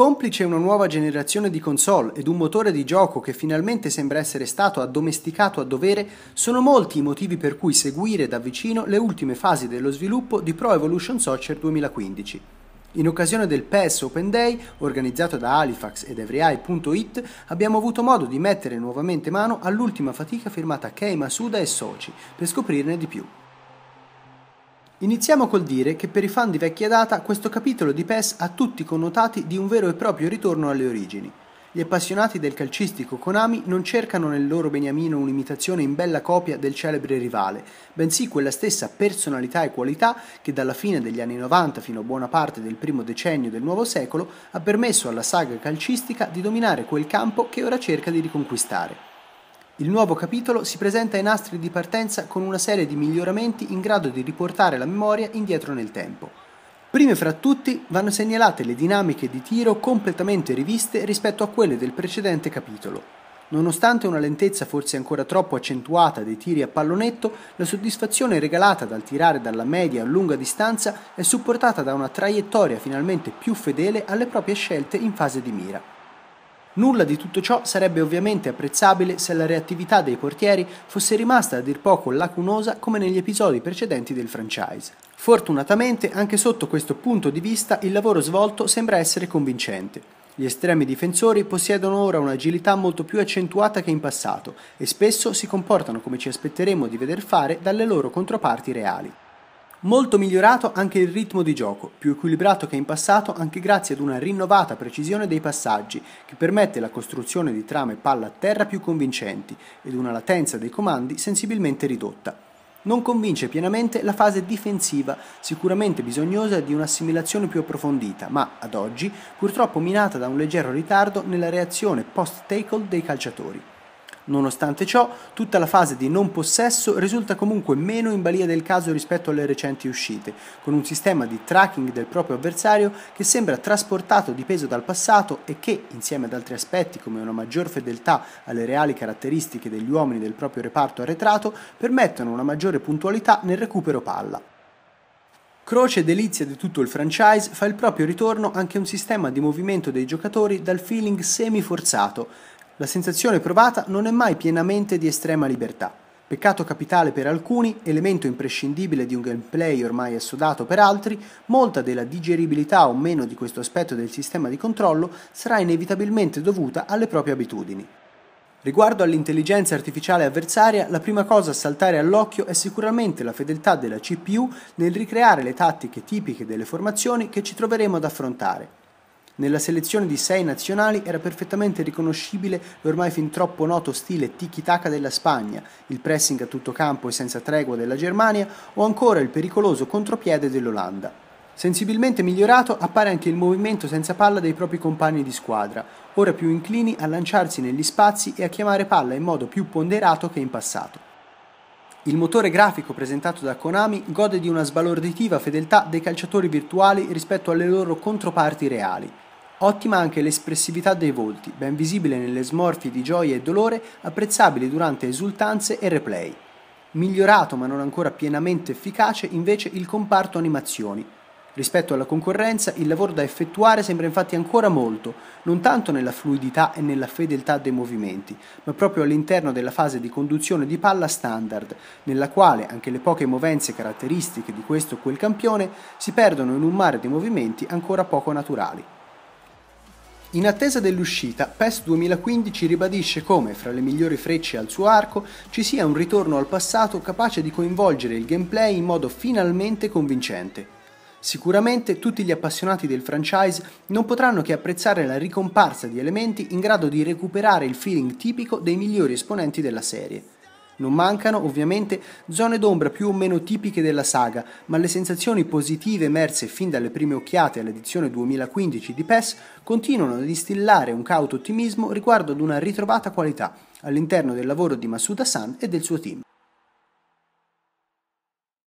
Complice una nuova generazione di console ed un motore di gioco che finalmente sembra essere stato addomesticato a dovere, sono molti i motivi per cui seguire da vicino le ultime fasi dello sviluppo di Pro Evolution Soccer 2015. In occasione del PES Open Day, organizzato da Halifax ed EveryEye.it, abbiamo avuto modo di mettere nuovamente mano all'ultima fatica firmata Kei Masuda e soci, per scoprirne di più. Iniziamo col dire che per i fan di vecchia data questo capitolo di PES ha tutti i connotati di un vero e proprio ritorno alle origini. Gli appassionati del calcistico Konami non cercano nel loro beniamino un'imitazione in bella copia del celebre rivale, bensì quella stessa personalità e qualità che dalla fine degli anni 90 fino a buona parte del primo decennio del nuovo secolo ha permesso alla saga calcistica di dominare quel campo che ora cerca di riconquistare. Il nuovo capitolo si presenta ai nastri di partenza con una serie di miglioramenti in grado di riportare la memoria indietro nel tempo. Prime fra tutti vanno segnalate le dinamiche di tiro completamente riviste rispetto a quelle del precedente capitolo. Nonostante una lentezza forse ancora troppo accentuata dei tiri a pallonetto, la soddisfazione regalata dal tirare dalla media a lunga distanza è supportata da una traiettoria finalmente più fedele alle proprie scelte in fase di mira. Nulla di tutto ciò sarebbe ovviamente apprezzabile se la reattività dei portieri fosse rimasta a dir poco lacunosa come negli episodi precedenti del franchise. Fortunatamente, anche sotto questo punto di vista, il lavoro svolto sembra essere convincente. Gli estremi difensori possiedono ora un'agilità molto più accentuata che in passato e spesso si comportano come ci aspetteremo di veder fare dalle loro controparti reali. Molto migliorato anche il ritmo di gioco, più equilibrato che in passato anche grazie ad una rinnovata precisione dei passaggi che permette la costruzione di trame palla a terra più convincenti ed una latenza dei comandi sensibilmente ridotta. Non convince pienamente la fase difensiva, sicuramente bisognosa di un'assimilazione più approfondita, ma ad oggi purtroppo minata da un leggero ritardo nella reazione post-tackle dei calciatori. Nonostante ciò, tutta la fase di non possesso risulta comunque meno in balia del caso rispetto alle recenti uscite, con un sistema di tracking del proprio avversario che sembra trasportato di peso dal passato e che, insieme ad altri aspetti come una maggior fedeltà alle reali caratteristiche degli uomini del proprio reparto arretrato, permettono una maggiore puntualità nel recupero palla. Croce delizia di tutto il franchise, fa il proprio ritorno anche un sistema di movimento dei giocatori dal feeling semi-forzato. La sensazione provata non è mai pienamente di estrema libertà. Peccato capitale per alcuni, elemento imprescindibile di un gameplay ormai assodato per altri, molta della digeribilità o meno di questo aspetto del sistema di controllo sarà inevitabilmente dovuta alle proprie abitudini. Riguardo all'intelligenza artificiale avversaria, la prima cosa a saltare all'occhio è sicuramente la fedeltà della CPU nel ricreare le tattiche tipiche delle formazioni che ci troveremo ad affrontare. Nella selezione di 6 nazionali era perfettamente riconoscibile l'ormai fin troppo noto stile tiki-taka della Spagna, il pressing a tutto campo e senza tregua della Germania o ancora il pericoloso contropiede dell'Olanda. Sensibilmente migliorato appare anche il movimento senza palla dei propri compagni di squadra, ora più inclini a lanciarsi negli spazi e a chiamare palla in modo più ponderato che in passato. Il motore grafico presentato da Konami gode di una sbalorditiva fedeltà dei calciatori virtuali rispetto alle loro controparti reali. Ottima anche l'espressività dei volti, ben visibile nelle smorfie di gioia e dolore, apprezzabili durante esultanze e replay. Migliorato ma non ancora pienamente efficace invece il comparto animazioni. Rispetto alla concorrenza, il lavoro da effettuare sembra infatti ancora molto, non tanto nella fluidità e nella fedeltà dei movimenti, ma proprio all'interno della fase di conduzione di palla standard, nella quale anche le poche movenze caratteristiche di questo o quel campione si perdono in un mare di movimenti ancora poco naturali. In attesa dell'uscita, PES 2015 ribadisce come, fra le migliori frecce al suo arco, ci sia un ritorno al passato capace di coinvolgere il gameplay in modo finalmente convincente. Sicuramente tutti gli appassionati del franchise non potranno che apprezzare la ricomparsa di elementi in grado di recuperare il feeling tipico dei migliori esponenti della serie. Non mancano, ovviamente, zone d'ombra più o meno tipiche della saga, ma le sensazioni positive emerse fin dalle prime occhiate all'edizione 2015 di PES continuano a distillare un cauto ottimismo riguardo ad una ritrovata qualità all'interno del lavoro di Masuda-san e del suo team.